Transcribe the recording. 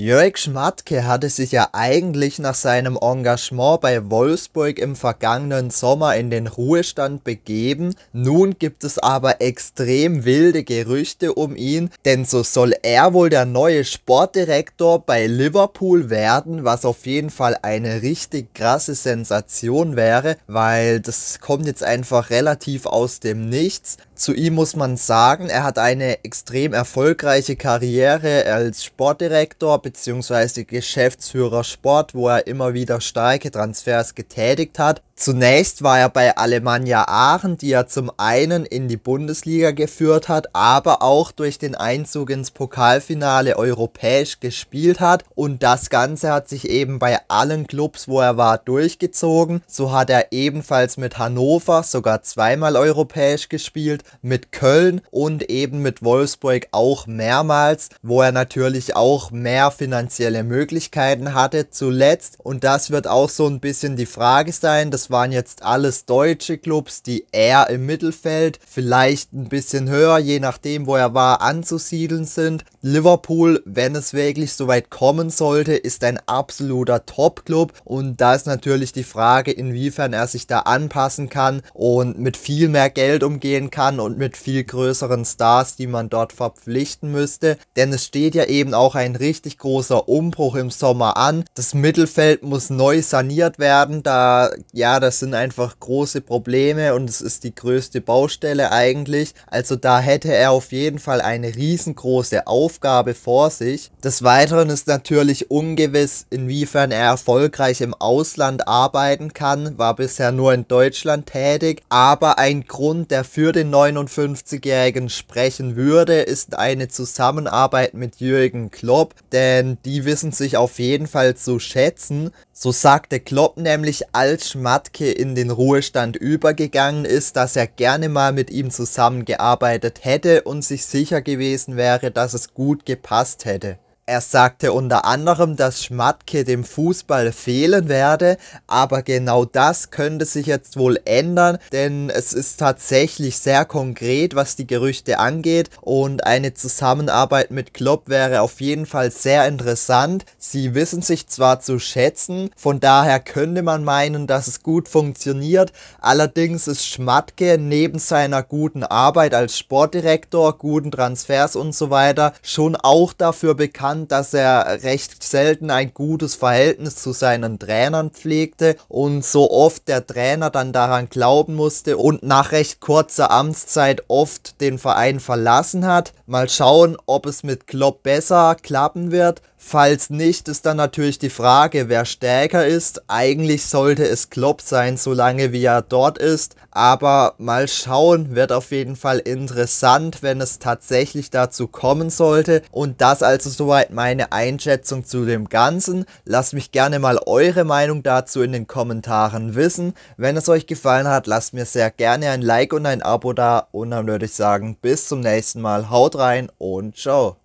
Jörg Schmadtke hatte sich ja eigentlich nach seinem Engagement bei Wolfsburg im vergangenen Sommer in den Ruhestand begeben, nun gibt es aber extrem wilde Gerüchte um ihn, denn so soll er wohl der neue Sportdirektor bei Liverpool werden, was auf jeden Fall eine richtig krasse Sensation wäre, weil das kommt jetzt einfach relativ aus dem Nichts. Zu ihm muss man sagen, er hat eine extrem erfolgreiche Karriere als Sportdirektor bzw. Geschäftsführer Sport, wo er immer wieder starke Transfers getätigt hat. Zunächst war er bei Alemannia Aachen, die er zum einen in die Bundesliga geführt hat, aber auch durch den Einzug ins Pokalfinale europäisch gespielt hat. Und das Ganze hat sich eben bei allen Clubs, wo er war, durchgezogen. So hat er ebenfalls mit Hannover sogar zweimal europäisch gespielt, mit Köln und eben mit Wolfsburg auch mehrmals, wo er natürlich auch mehr finanzielle Möglichkeiten hatte zuletzt. Und das wird auch so ein bisschen die Frage sein, das waren jetzt alles deutsche Clubs, die eher im Mittelfeld, vielleicht ein bisschen höher, je nachdem wo er war, anzusiedeln sind. Liverpool, wenn es wirklich so weit kommen sollte, ist ein absoluter Top-Club und da ist natürlich die Frage, inwiefern er sich da anpassen kann und mit viel mehr Geld umgehen kann und mit viel größeren Stars, die man dort verpflichten müsste, denn es steht ja eben auch ein richtig großer Umbruch im Sommer an. Das Mittelfeld muss neu saniert werden, ja, das sind einfach große Probleme und es ist die größte Baustelle eigentlich. Also da hätte er auf jeden Fall eine riesengroße Aufgabe vor sich. Des Weiteren ist natürlich ungewiss, inwiefern er erfolgreich im Ausland arbeiten kann. War bisher nur in Deutschland tätig. Aber ein Grund, der für den 59-Jährigen sprechen würde, ist eine Zusammenarbeit mit Jürgen Klopp. Denn die wissen sich auf jeden Fall zu schätzen. So sagte Klopp nämlich, als Schmadtke in den Ruhestand übergegangen ist, dass er gerne mal mit ihm zusammengearbeitet hätte und sich sicher gewesen wäre, dass es gut gepasst hätte. Er sagte unter anderem, dass Schmadtke dem Fußball fehlen werde, aber genau das könnte sich jetzt wohl ändern, denn es ist tatsächlich sehr konkret, was die Gerüchte angeht und eine Zusammenarbeit mit Klopp wäre auf jeden Fall sehr interessant. Sie wissen sich zwar zu schätzen, von daher könnte man meinen, dass es gut funktioniert, allerdings ist Schmadtke neben seiner guten Arbeit als Sportdirektor, guten Transfers und so weiter schon auch dafür bekannt, dass er recht selten ein gutes Verhältnis zu seinen Trainern pflegte und so oft der Trainer dann daran glauben musste und nach recht kurzer Amtszeit oft den Verein verlassen hat. Mal schauen, ob es mit Klopp besser klappen wird. Falls nicht, ist dann natürlich die Frage, wer stärker ist. Eigentlich sollte es Klopp sein, solange wie er dort ist. Aber mal schauen, wird auf jeden Fall interessant, wenn es tatsächlich dazu kommen sollte. Und das also soweit meine Einschätzung zu dem Ganzen. Lasst mich gerne mal eure Meinung dazu in den Kommentaren wissen. Wenn es euch gefallen hat, lasst mir sehr gerne ein Like und ein Abo da. Und dann würde ich sagen, bis zum nächsten Mal. Haut rein und ciao.